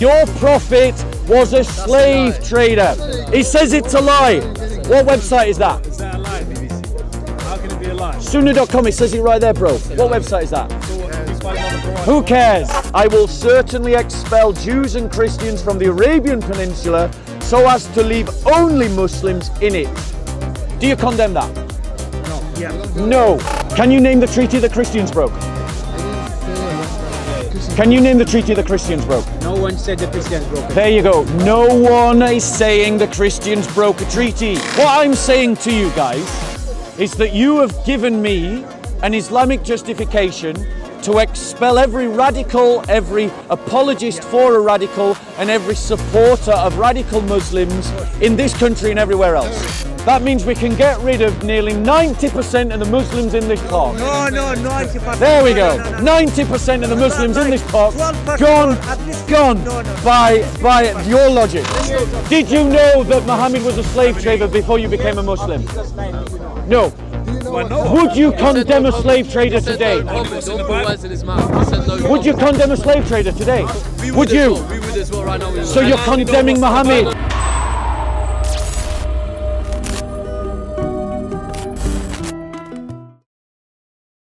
Your prophet was a slave trader. He says it's a lie. What website is that? Is that a lie, BBC? How can it be a lie? Sunnah.com, it says it right there, bro. What website is that? Who cares? I will certainly expel Jews and Christians from the Arabian Peninsula so as to leave only Muslims in it. Do you condemn that? No. Yeah. No. Can you name the treaty the Christians broke? Can you name the treaty the Christians broke? No one said the Christians broke it. There you go. No one is saying the Christians broke a treaty. What I'm saying to you guys is that you have given me an Islamic justification to expel every radical, every apologist for a radical, and every supporter of radical Muslims in this country and everywhere else. That means we can get rid of nearly 90% of the Muslims in this park. No, no, 90%. There we go. 90% of the Muslims in this park gone by your logic. Did you know that Muhammad was a slave trader before you became a Muslim? No. Would you condemn a slave trader today? Would you condemn a slave trader today? Would you? So you're condemning Muhammad.